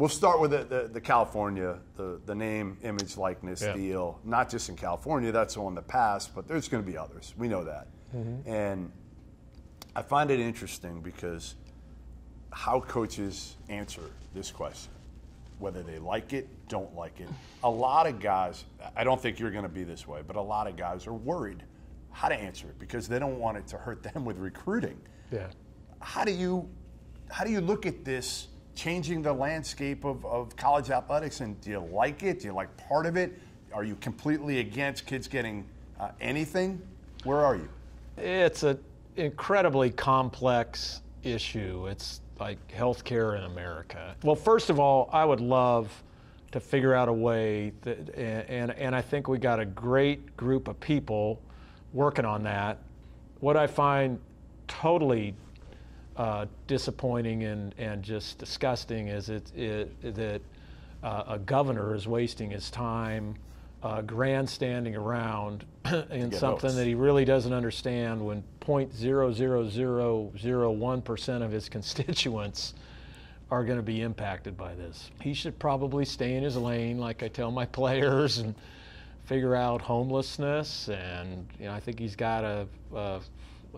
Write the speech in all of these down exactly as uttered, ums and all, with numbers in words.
We'll start with the, the, the California, the, the name, image, likeness yeah. deal. Not just in California, that's on the past, but there's going to be others. We know that. Mm-hmm. And I find it interesting because how coaches answer this question, whether they like it, don't like it. A lot of guys, I don't think you're going to be this way, but a lot of guys are worried how to answer it because they don't want it to hurt them with recruiting. Yeah. How do you, how do you look at this changing the landscape of, of college athletics, and do you like it? Do you like part of it? Are you completely against kids getting uh, anything? Where are you? It's an incredibly complex issue. It's like healthcare in America. Well, first of all, I would love to figure out a way that, and, and, and I think we got a great group of people working on that. What I find totally uh, disappointing and, and just disgusting is it, it, that uh, a governor is wasting his time uh, grandstanding around in something votes. That he really doesn't understand when zero point zero zero zero zero one percent of his constituents are going to be impacted by this. He should probably stay in his lane, like I tell my players, and figure out homelessness. And you know, I think he's got a, a,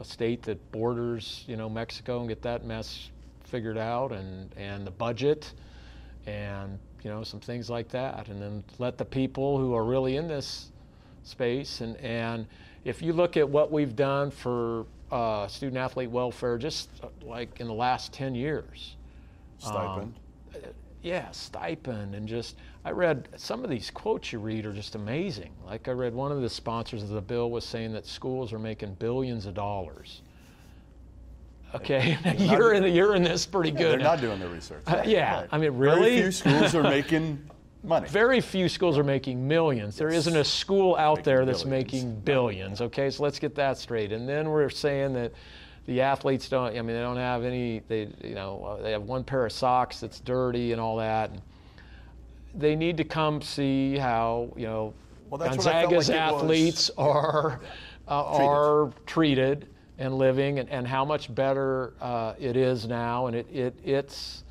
a state that borders, you know, Mexico, and get that mess figured out, and, and the budget, and you know, some things like that. And then let the people who are really in this space, and, and if you look at what we've done for uh, student-athlete welfare just like in the last ten years. Stipend. Um, yeah, stipend. And just, I read some of these quotes you read are just amazing. Like I read one of the sponsors of the bill was saying that schools are making billions of dollars. Okay, you're, in, you're in this pretty yeah, good. They're not doing the research. Right? Uh, yeah, right. I mean, really? Very few schools are making money. Very few schools are making millions. Yes. There isn't a school out there that's billions. making billions. Okay, so let's get that straight. And then we're saying that the athletes don't, I mean, they don't have any, they, you know, they have one pair of socks that's dirty and all that. And they need to come see how, you know, well, Gonzaga's like athletes are, uh, treated. are treated and living, and, and how much better uh, it is now. And it, it it's,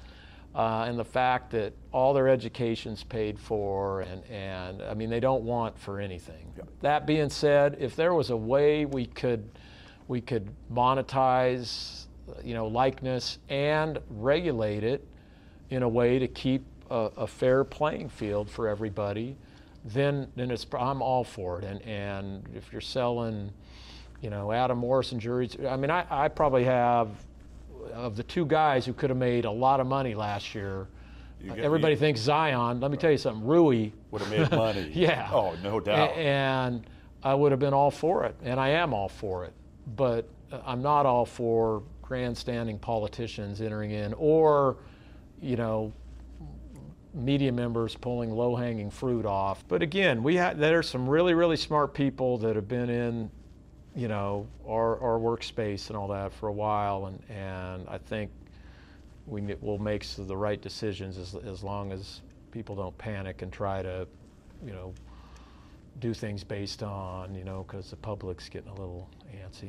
Uh, and the fact that all their education's paid for, and, and I mean, they don't want for anything. Yep. That being said, if there was a way we could, we could monetize, you know, likeness and regulate it in a way to keep a, a fair playing field for everybody, then, then it's, I'm all for it. And, and if you're selling, you know, Adam Morrison jerseys, I mean, I, I probably have, of the two guys who could have made a lot of money last year, uh, everybody me. thinks Zion. Let me right. tell you something. Rui would have made money. Yeah. Oh, no doubt. A and I would have been all for it, and I am all for it. But I'm not all for grandstanding politicians entering in, or, you know, media members pulling low-hanging fruit off. But again, we ha there are some really, really smart people that have been in, you know, our, our workspace and all that for a while, and, and I think we will make the right decisions as, as long as people don't panic and try to, you know, do things based on, you know, because the public's getting a little antsy.